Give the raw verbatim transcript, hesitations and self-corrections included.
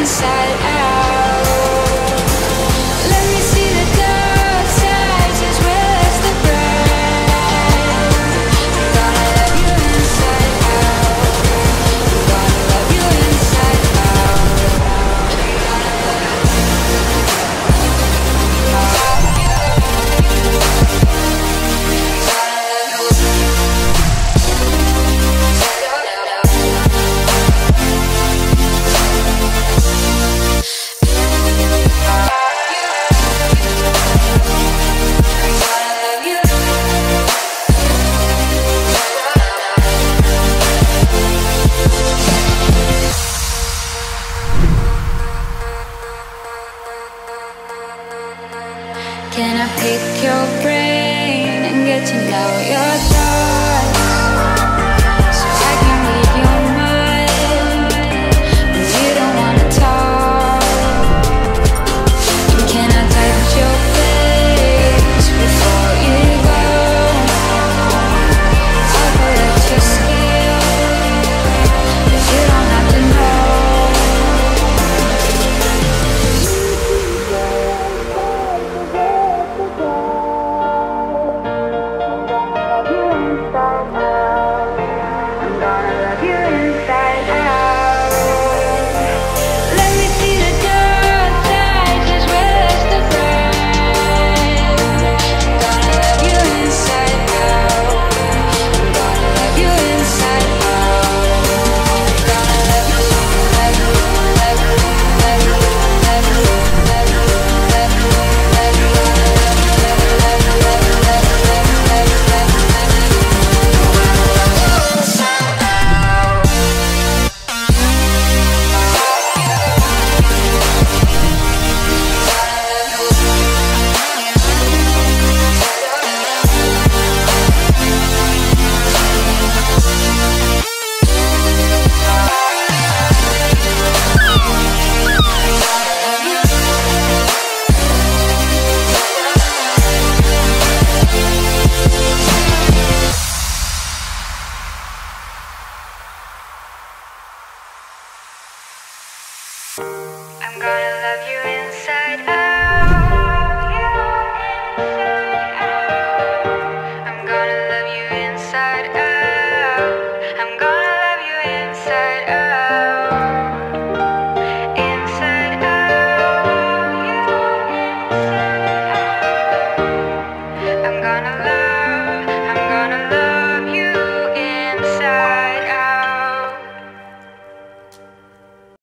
inside out. Let me see the dark sides as well as the bright. I'm gonna love you inside out. I'm gonna love you inside out. I'm gonna love you inside out. Can I pick your brain and get to know your thoughts, so I can read your mind when you don't wanna talk? And can I touch your face before you go? I could let you skill, but you don't have to know. Let me see the dark sides as well as the bright. I'm gonna love you inside out. I'm gonna love you inside out. I'm gonna love you, love you, love you, love you, love you, love you, love you, love you, love you, love you, love you, love you, love you, love you, love you. I'm gonna love you.